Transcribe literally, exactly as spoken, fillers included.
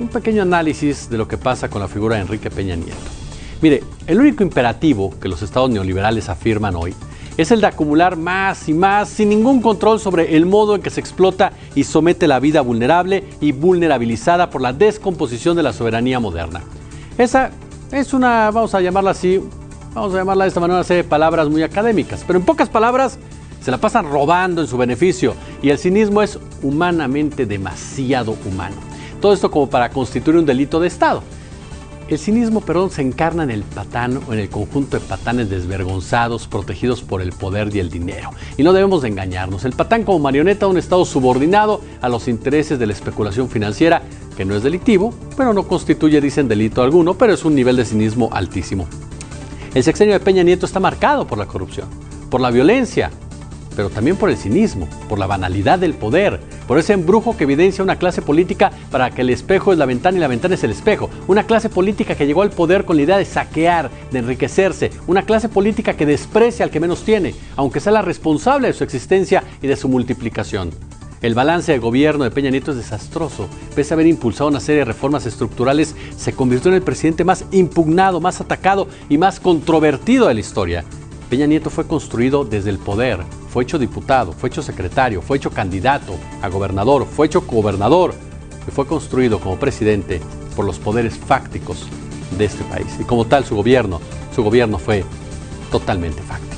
un pequeño análisis de lo que pasa con la figura de Enrique Peña Nieto. Mire, el único imperativo que los estados neoliberales afirman hoy es el de acumular más y más sin ningún control sobre el modo en que se explota y somete la vida vulnerable y vulnerabilizada por la descomposición de la soberanía moderna. Esa es una, vamos a llamarla así, vamos a llamarla de esta manera, de palabras muy académicas, pero en pocas palabras se la pasan robando en su beneficio y el cinismo es humanamente demasiado humano. Todo esto como para constituir un delito de Estado. El cinismo, perdón, se encarna en el patán o en el conjunto de patanes desvergonzados, protegidos por el poder y el dinero. Y no debemos de engañarnos. El patán como marioneta de un Estado subordinado a los intereses de la especulación financiera, que no es delictivo, pero no constituye, dicen, delito alguno, pero es un nivel de cinismo altísimo. El sexenio de Peña Nieto está marcado por la corrupción, por la violencia, pero también por el cinismo, por la banalidad del poder, por ese embrujo que evidencia una clase política para que el espejo es la ventana y la ventana es el espejo. Una clase política que llegó al poder con la idea de saquear, de enriquecerse. Una clase política que desprecia al que menos tiene, aunque sea la responsable de su existencia y de su multiplicación. El balance de gobierno de Peña Nieto es desastroso. Pese a haber impulsado una serie de reformas estructurales, se convirtió en el presidente más impugnado, más atacado y más controvertido de la historia. Peña Nieto fue construido desde el poder, fue hecho diputado, fue hecho secretario, fue hecho candidato a gobernador, fue hecho gobernador y fue construido como presidente por los poderes fácticos de este país. Y como tal, su gobierno, su gobierno fue totalmente fáctico.